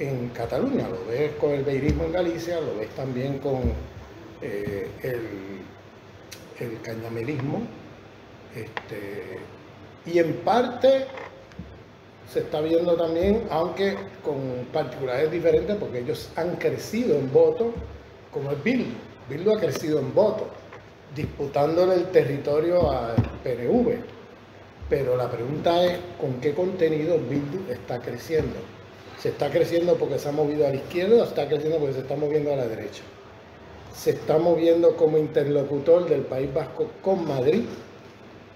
en Cataluña, lo ves con el beirismo en Galicia, lo ves también con el cañamelismo, y en parte se está viendo también, aunque con particulares diferentes, porque ellos han crecido en votos, como el Bildu. Bildu ha crecido en votos, disputándole el territorio al PNV. Pero la pregunta es, ¿con qué contenido Bildu está creciendo? ¿Se está creciendo porque se ha movido a la izquierda o está creciendo porque se está moviendo a la derecha? Se está moviendo como interlocutor del País Vasco con Madrid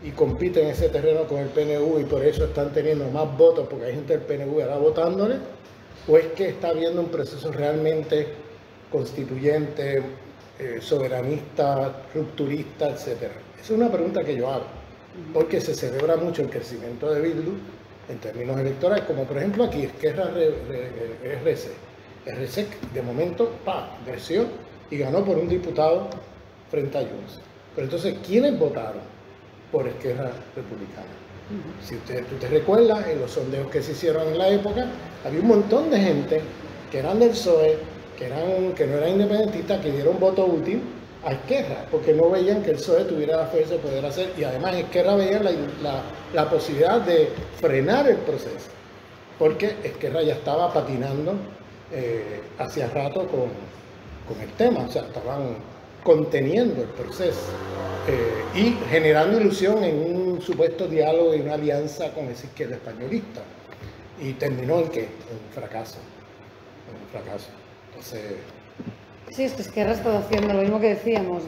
y compite en ese terreno con el PNV, y por eso están teniendo más votos porque hay gente del PNV ahora votándole, o es que está habiendo un proceso realmente constituyente, soberanista, rupturista, etcétera. Es una pregunta que yo hago, porque se celebra mucho el crecimiento de Bildu en términos electorales, como por ejemplo aquí Esquerra RC de momento creció y ganó por 1 diputado frente a Junts. Pero entonces, ¿quiénes votaron por Esquerra Republicana? Si tú te recuerdas, en los sondeos que se hicieron en la época, había un montón de gente que eran del PSOE, que no eran independentistas, que dieron voto útil a Esquerra, porque no veían que el PSOE tuviera la fuerza de poder hacer, y además Esquerra veía la posibilidad de frenar el proceso, porque Esquerra ya estaba patinando hacía rato con el tema, o sea, estaban conteniendo el proceso y generando ilusión en un supuesto diálogo y una alianza con esa izquierda españolista, y terminó en ¿qué? En un fracaso. Entonces... Sí, es que Esquerra está haciendo lo mismo que decíamos,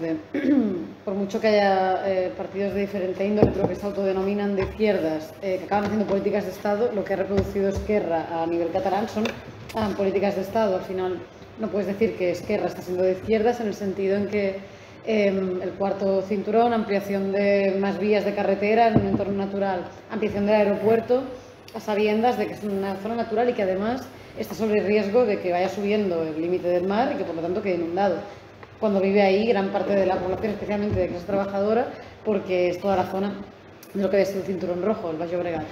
por mucho que haya partidos de diferente índole, pero que se autodenominan de izquierdas, que acaban haciendo políticas de Estado, lo que ha reproducido Esquerra a nivel catalán son políticas de Estado. Al final no puedes decir que Esquerra está siendo de izquierdas, en el sentido en que el cuarto cinturón, ampliación de más vías de carretera en un entorno natural, ampliación del aeropuerto, a sabiendas de que es una zona natural y que además está sobre el riesgo de que vaya subiendo el límite del mar y que por lo tanto quede inundado. Cuando vive ahí gran parte de la población, especialmente de clase trabajadora, porque es toda la zona de lo que es el cinturón rojo, el Valle Obregón,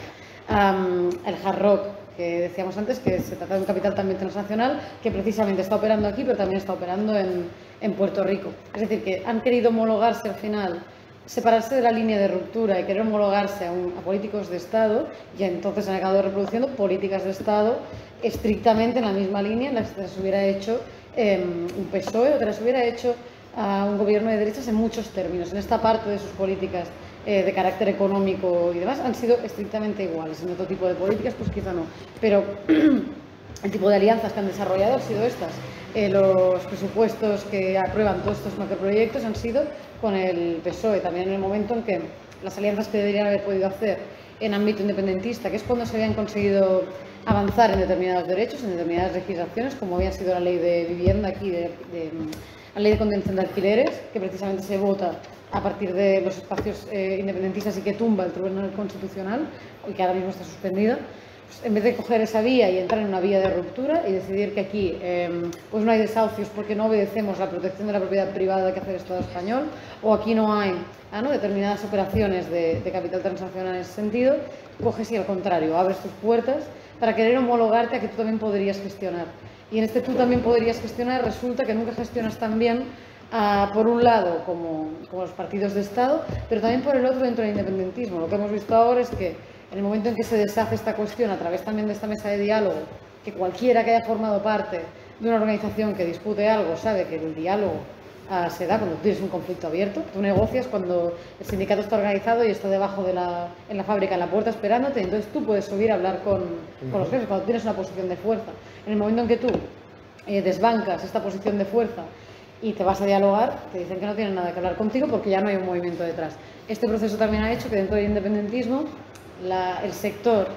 el Hard Rock, que decíamos antes, que se trata de un capital también transnacional que precisamente está operando aquí, pero también está operando en Puerto Rico. Es decir, que han querido homologarse al final, separarse de la línea de ruptura y querer homologarse a políticos de Estado, y entonces han acabado reproduciendo políticas de Estado estrictamente en la misma línea en las que se hubiera hecho un PSOE o que las hubiera hecho a un gobierno de derechas en muchos términos. En esta parte de sus políticas de carácter económico y demás han sido estrictamente iguales. En otro tipo de políticas pues quizá no, pero el tipo de alianzas que han desarrollado han sido estas. Los presupuestos que aprueban todos estos macroproyectos han sido con el PSOE, también en el momento en que las alianzas que deberían haber podido hacer en ámbito independentista, que es cuando se habían conseguido avanzar en determinados derechos, en determinadas legislaciones, como había sido la ley de vivienda aquí, la ley de contención de alquileres, que precisamente se vota a partir de los espacios independentistas y que tumba el Tribunal Constitucional, y que ahora mismo está suspendida. Pues en vez de coger esa vía y entrar en una vía de ruptura y decidir que aquí pues no hay desahucios porque no obedecemos la protección de la propiedad privada que hace el Estado español, o aquí no hay determinadas operaciones de capital transnacional en ese sentido, coges y al contrario, abres tus puertas para querer homologarte a que tú también podrías gestionar. Y en este tú también podrías gestionar, resulta que nunca gestionas tan bien por un lado como los partidos de Estado, pero también por el otro dentro del independentismo. Lo que hemos visto ahora es que en el momento en que se deshace esta cuestión a través también de esta mesa de diálogo, que cualquiera que haya formado parte de una organización que discute algo sabe que el diálogo se da cuando tienes un conflicto abierto. Tú negocias cuando el sindicato está organizado y está debajo de en la fábrica, en la puerta esperándote, entonces tú puedes subir a hablar con los jefes cuando tienes una posición de fuerza. En el momento en que tú desbancas esta posición de fuerza y te vas a dialogar, te dicen que no tienen nada que hablar contigo porque ya no hay un movimiento detrás. Este proceso también ha hecho que dentro del independentismo el sector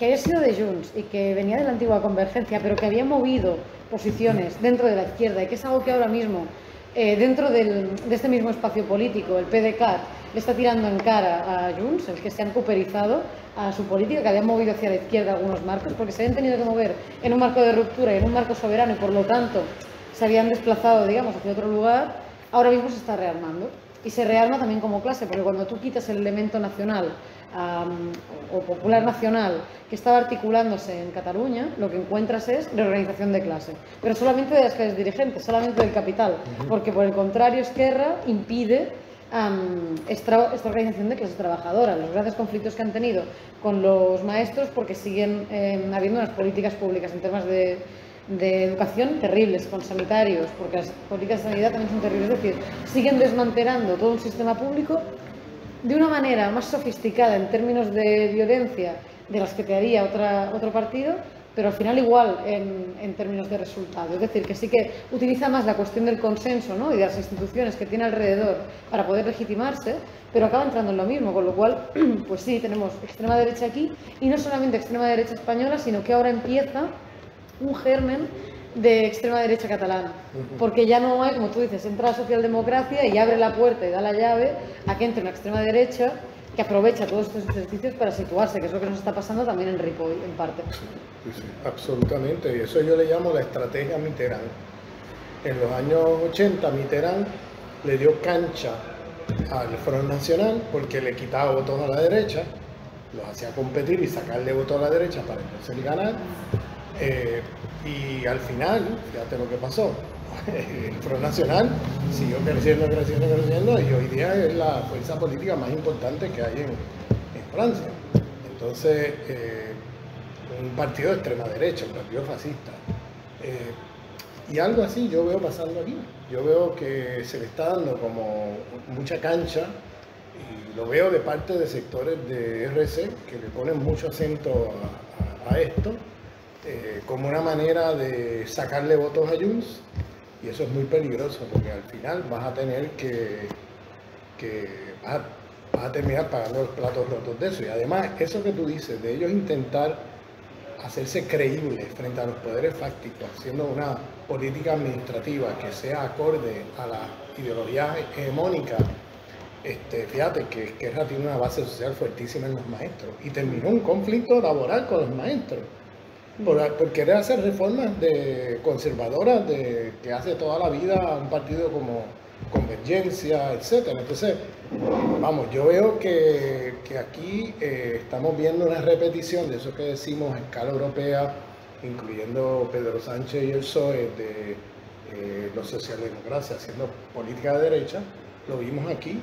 que había sido de Junts y que venía de la antigua Convergencia, pero que había movido posiciones dentro de la izquierda, y que es algo que ahora mismo dentro de este mismo espacio político, el PDCAT le está tirando en cara a Junts, el que se han cooperizado a su política, que habían movido hacia la izquierda algunos marcos, porque se habían tenido que mover en un marco de ruptura y en un marco soberano, y por lo tanto se habían desplazado, digamos, hacia otro lugar. Ahora mismo se está rearmando, y se rearma también como clase, porque cuando tú quitas el elemento nacional o popular nacional que estaba articulándose en Cataluña, lo que encuentras es reorganización de clase, pero solamente de las clases dirigentes, solamente del capital, porque por el contrario Esquerra impide esta organización de clase trabajadora. Los grandes conflictos que han tenido con los maestros, porque siguen habiendo unas políticas públicas en temas de educación terribles, con sanitarios, porque las políticas de sanidad también son terribles. Es decir, siguen desmantelando todo un sistema público de una manera más sofisticada en términos de violencia de las que te haría otro partido, pero al final igual en términos de resultado. Es decir, que sí que utiliza más la cuestión del consenso, ¿no?, y de las instituciones que tiene alrededor para poder legitimarse, pero acaba entrando en lo mismo, con lo cual, pues sí, tenemos extrema derecha aquí, y no solamente extrema derecha española, sino que ahora empieza un germen de extrema derecha catalana, porque ya no hay, como tú dices, entra la socialdemocracia y abre la puerta y da la llave a que entre una extrema derecha que aprovecha todos estos ejercicios para situarse, que es lo que nos está pasando también en Ripoll, en parte. Sí, sí, absolutamente, y eso yo le llamo la estrategia Mitterrand. En los años 80 Mitterrand le dio cancha al Front Nacional porque le quitaba votos a la derecha, los hacía competir y sacarle votos a la derecha para entonces ganar. Y al final, fíjate lo que pasó, el Front Nacional siguió creciendo, creciendo, creciendo, y hoy día es la fuerza política más importante que hay en Francia. Entonces, un partido de extrema derecha, un partido fascista. Y algo así yo veo pasando aquí. Yo veo que se le está dando como mucha cancha, y lo veo de parte de sectores de ERC que le ponen mucho acento a esto. Como una manera de sacarle votos a Junts, y eso es muy peligroso porque al final vas a tener vas a terminar pagando los platos rotos de eso. Y además eso que tú dices de ellos intentar hacerse creíbles frente a los poderes fácticos, haciendo una política administrativa que sea acorde a la ideología hegemónica. Fíjate que Esquerra tiene una base social fuertísima en los maestros, y terminó un conflicto laboral con los maestros por querer hacer reformas conservadoras que hace toda la vida un partido como Convergencia, etcétera. Entonces, vamos, yo veo que aquí estamos viendo una repetición de eso que decimos a escala europea, incluyendo Pedro Sánchez y el PSOE, de los socialdemócratas haciendo política de derecha. Lo vimos aquí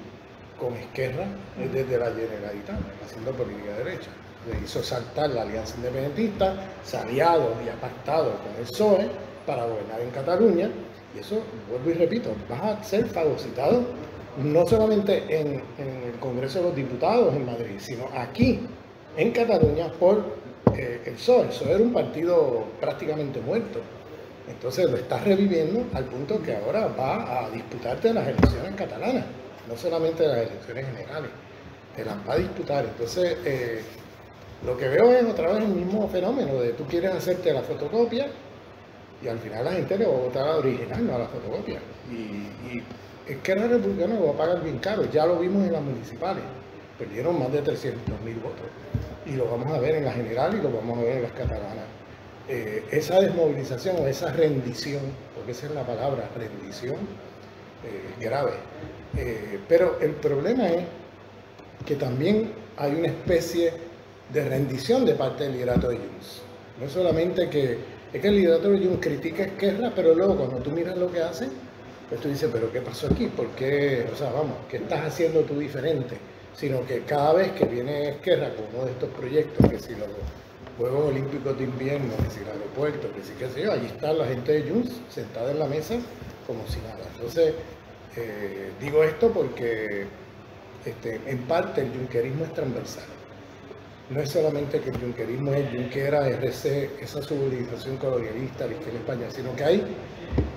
con Esquerra desde la Generalitat haciendo política de derecha. Le hizo saltar la alianza independentista, se ha aliado y ha pactado con el PSOE para gobernar en Cataluña, y eso, vuelvo y repito, vas a ser fagocitado no solamente en el Congreso de los Diputados en Madrid, sino aquí, en Cataluña, por el PSOE. El PSOE era un partido prácticamente muerto, entonces lo estás reviviendo al punto que ahora va a disputarte las elecciones catalanas, no solamente las elecciones generales, te las va a disputar. Entonces, lo que veo es otra vez el mismo fenómeno de tú quieres hacerte la fotocopia y al final la gente le va a votar a la original, no a la fotocopia. Y es que la Republicana lo va a pagar bien caro, ya lo vimos en las municipales, perdieron más de 300.000 votos. Y lo vamos a ver en la general y lo vamos a ver en las catalanas. Esa desmovilización o esa rendición, porque esa es la palabra, rendición, grave. Pero el problema es que también hay una especie de rendición de parte del liderato de Junts. No solamente que el liderato de Junts critica a Esquerra, pero luego cuando tú miras lo que hacen, Entonces tú dices, pero ¿qué pasó aquí? ¿Por qué? O sea, vamos, ¿qué estás haciendo tú diferente? Sino que cada vez que viene Esquerra con uno de estos proyectos, que si los Juegos Olímpicos de Invierno, que si el aeropuerto, que si qué sé yo, allí está la gente de Junts sentada en la mesa como si nada. Entonces, digo esto porque en parte el junquerismo es transversal. No es solamente que el junquerismo es Junquera, RC, esa subordinación colonialista que en España, sino que hay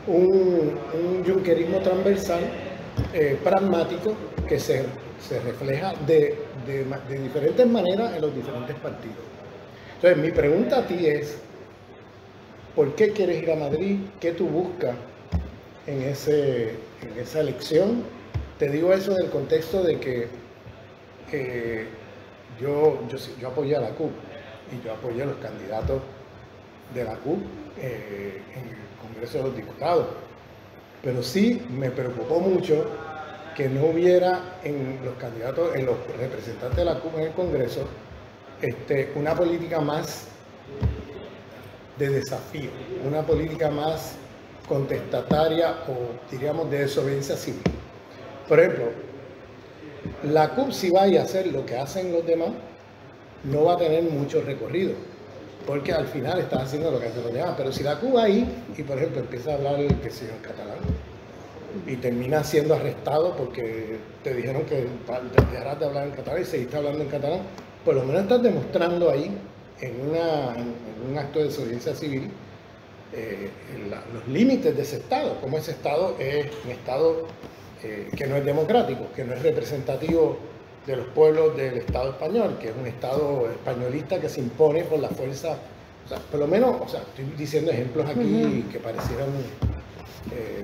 un junquerismo transversal, pragmático, que se refleja de diferentes maneras en los diferentes partidos. Entonces, mi pregunta a ti es, ¿por qué quieres ir a Madrid? ¿Qué tú buscas en esa elección? Te digo eso en el contexto de que yo apoyé a la CUP y yo apoyé a los candidatos de la CUP en el Congreso de los Diputados. Pero sí me preocupó mucho que no hubiera en los candidatos, en los representantes de la CUP en el Congreso, una política más de desafío, una política más contestataria o, diríamos, de desobediencia civil. Por ejemplo, la CUP, si va a hacer lo que hacen los demás, no va a tener mucho recorrido, porque al final está haciendo lo que hacen los demás. Pero si la CUP va ahí y, por ejemplo, empieza a hablar el que sea en catalán y termina siendo arrestado porque te dijeron que dejarás de hablar en catalán y seguiste hablando en catalán, por lo menos estás demostrando ahí, en un acto de desobediencia civil, los límites de ese Estado, como ese Estado es un Estado que no es democrático, que no es representativo de los pueblos del Estado español, que es un Estado españolista que se impone por la fuerza. O sea, por lo menos, o sea, estoy diciendo ejemplos aquí que parecieran,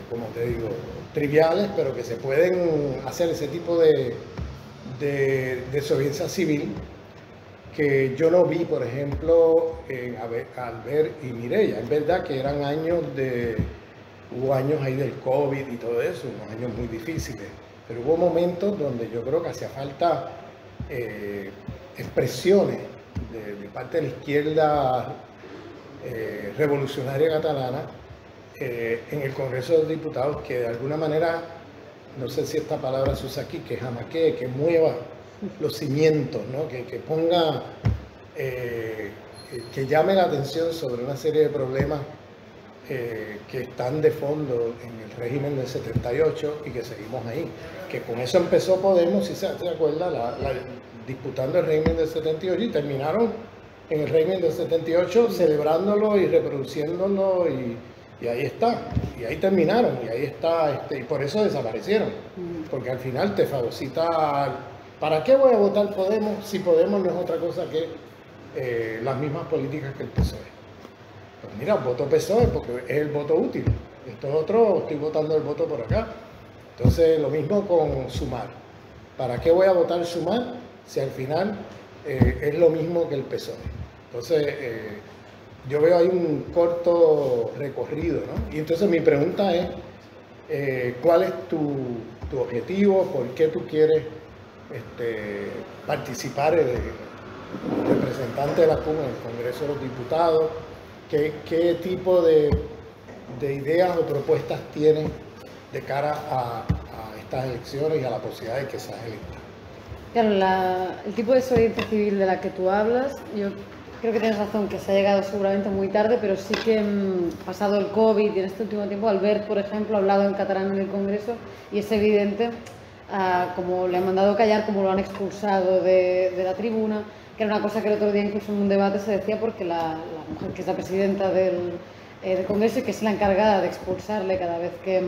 como te digo, triviales, pero que se pueden hacer ese tipo de desobediencia civil que yo no vi, por ejemplo, en Albert y Mireia. Es verdad que eran años de... Hubo años ahí del COVID y todo eso, unos años muy difíciles, pero hubo momentos donde yo creo que hacía falta expresiones de parte de la izquierda revolucionaria catalana en el Congreso de los Diputados, que de alguna manera, no sé si esta palabra se usa aquí, que jamaquee, que mueva los cimientos, ¿no? Que ponga, que llame la atención sobre una serie de problemas que están de fondo en el régimen del 78 y que seguimos ahí. Que con eso empezó Podemos, si se acuerda, disputando el régimen del 78 y terminaron en el régimen del 78 celebrándolo y reproduciéndolo y ahí está. Y ahí terminaron y ahí está. Y por eso desaparecieron. Porque al final te fagocita. ¿Para qué voy a votar Podemos si Podemos no es otra cosa que las mismas políticas que el PSOE? Pues mira, voto PSOE porque es el voto útil. Estos otros estoy votando el voto por acá. Entonces, lo mismo con Sumar. ¿Para qué voy a votar Sumar si al final es lo mismo que el PSOE? Entonces, yo veo ahí un corto recorrido, ¿no? Y entonces mi pregunta es, ¿cuál es tu objetivo? ¿Por qué tú quieres participar de representante de la CUP en el Congreso de los Diputados? ¿Qué tipo de ideas o propuestas tienen de cara a estas elecciones y a la posibilidad de que seas electa? Claro, el tipo de desobediencia civil de la que tú hablas, yo creo que tienes razón, que se ha llegado seguramente muy tarde, pero sí que pasado el COVID y en este último tiempo, Albert, por ejemplo, ha hablado en catalán en el Congreso y es evidente como le han mandado callar, como lo han expulsado de la tribuna, que era una cosa que el otro día incluso en un debate se decía porque la mujer que es la presidenta del Congreso y que es la encargada de expulsarle cada vez que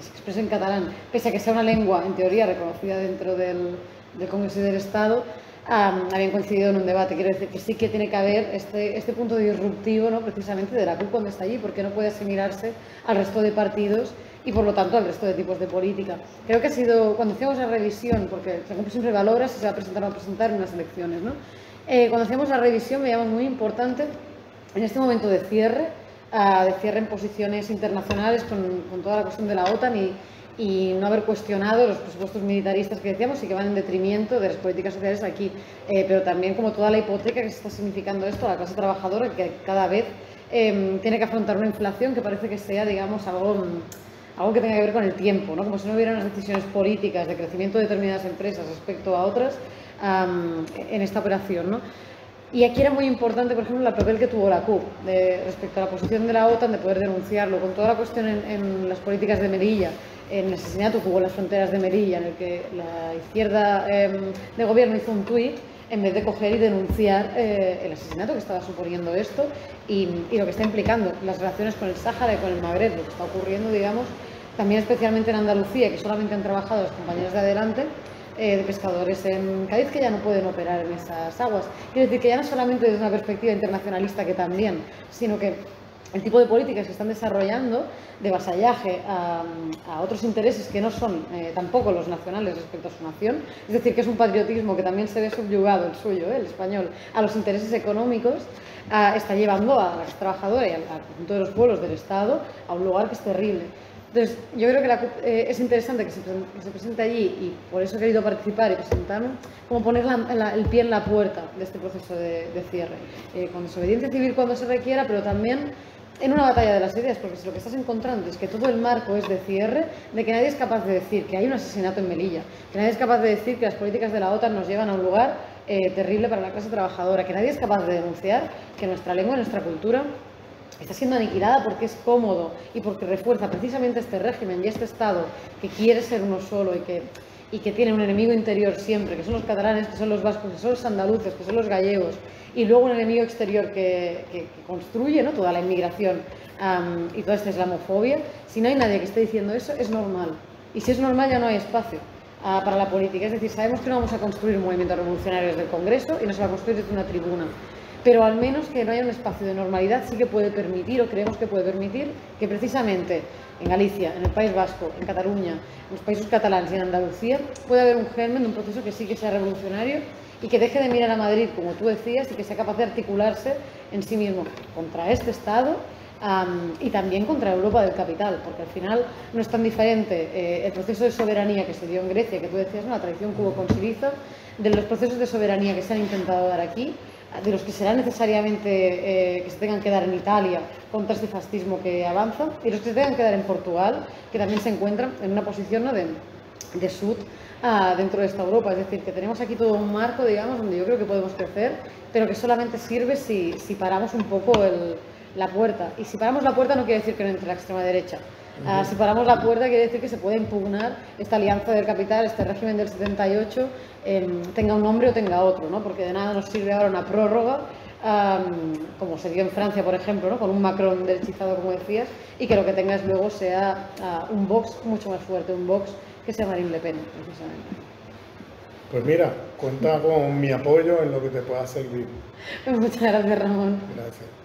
se expresa en catalán, pese a que sea una lengua en teoría reconocida dentro del Congreso y del Estado, habían coincidido en un debate. Quiero decir que sí que tiene que haber este punto disruptivo, ¿no? Precisamente de la CUP cuando está allí, porque no puede asimilarse al resto de partidos y por lo tanto al resto de tipos de política. Creo que ha sido, cuando hacíamos la revisión, porque la CUP siempre valora si se va a presentar o no presentar en unas elecciones, ¿no? Cuando hacíamos la revisión veíamos muy importante en este momento de cierre en posiciones internacionales con toda la cuestión de la OTAN y no haber cuestionado los presupuestos militaristas que decíamos y que van en detrimento de las políticas sociales aquí, pero también como toda la hipoteca que se está significando esto a la clase trabajadora, que cada vez tiene que afrontar una inflación que parece que sea, digamos, algo algo que tenga que ver con el tiempo, ¿no? Como si no hubiera unas decisiones políticas de crecimiento de determinadas empresas respecto a otras en esta operación, ¿no? Y aquí era muy importante, por ejemplo, el papel que tuvo la CUP respecto a la posición de la OTAN de poder denunciarlo, con toda la cuestión en las políticas de Melilla, en el asesinato que hubo en las fronteras de Melilla, en el que la izquierda de gobierno hizo un tuit en vez de coger y denunciar el asesinato que estaba suponiendo esto y lo que está implicando las relaciones con el Sáhara y con el Magreb, lo que está ocurriendo, digamos, también especialmente en Andalucía, que solamente han trabajado las compañías de Adelante, de pescadores en Cádiz, que ya no pueden operar en esas aguas. Quiero decir que ya no solamente desde una perspectiva internacionalista, que también, sino que el tipo de políticas que están desarrollando de vasallaje a otros intereses que no son tampoco los nacionales respecto a su nación, es decir, que es un patriotismo que también se ve subyugado el suyo, el español, a los intereses económicos, está llevando a la clase trabajadora y al conjunto de los pueblos del Estado a un lugar que es terrible. Entonces, yo creo que es interesante que se presente allí, y por eso he querido participar y presentarme, como poner el pie en la puerta de este proceso de cierre, con desobediencia civil cuando se requiera, pero también en una batalla de las ideas, porque si lo que estás encontrando es que todo el marco es de cierre, de que nadie es capaz de decir que hay un asesinato en Melilla, que nadie es capaz de decir que las políticas de la OTAN nos llevan a un lugar terrible para la clase trabajadora, que nadie es capaz de denunciar que nuestra lengua, nuestra cultura está siendo aniquilada porque es cómodo y porque refuerza precisamente este régimen y este Estado que quiere ser uno solo y que tiene un enemigo interior siempre, que son los catalanes, que son los vascos, que son los andaluces, que son los gallegos, y luego un enemigo exterior que construye, ¿no?, toda la inmigración y toda esta islamofobia. Si no hay nadie que esté diciendo eso, es normal. Y si es normal, ya no hay espacio para la política. Es decir, sabemos que no vamos a construir un movimiento revolucionario desde el Congreso y no se va a construir desde una tribuna. Pero al menos que no haya un espacio de normalidad sí que puede permitir, o creemos que puede permitir, que precisamente en Galicia, en el País Vasco, en Cataluña, en los países catalanes y en Andalucía puede haber un germen de un proceso que sí que sea revolucionario y que deje de mirar a Madrid, como tú decías, y que sea capaz de articularse en sí mismo contra este Estado y también contra Europa del capital, porque al final no es tan diferente el proceso de soberanía que se dio en Grecia, que tú decías, ¿no?, la tradición que hubo con Siriza, de los procesos de soberanía que se han intentado dar aquí, de los que será necesariamente que se tengan que dar en Italia contra este fascismo que avanza, y los que se tengan que dar en Portugal, que también se encuentran en una posición, ¿no?, de sud dentro de esta Europa. Es decir, que tenemos aquí todo un marco, digamos, donde yo creo que podemos crecer, pero que solamente sirve si paramos un poco la puerta. Y si paramos la puerta no quiere decir que no entre la extrema derecha. Si paramos la puerta quiere decir que se puede impugnar esta alianza del capital, este régimen del 78, tenga un nombre o tenga otro, ¿no? Porque de nada nos sirve ahora una prórroga, como se dio en Francia, por ejemplo, ¿no?, con un Macron derechizado, como decías, y que lo que tengas luego sea un Vox mucho más fuerte, un Vox que sea Marine Le Pen, precisamente. Pues mira, cuenta con mi apoyo en lo que te pueda servir. Muchas gracias, Ramón. Gracias.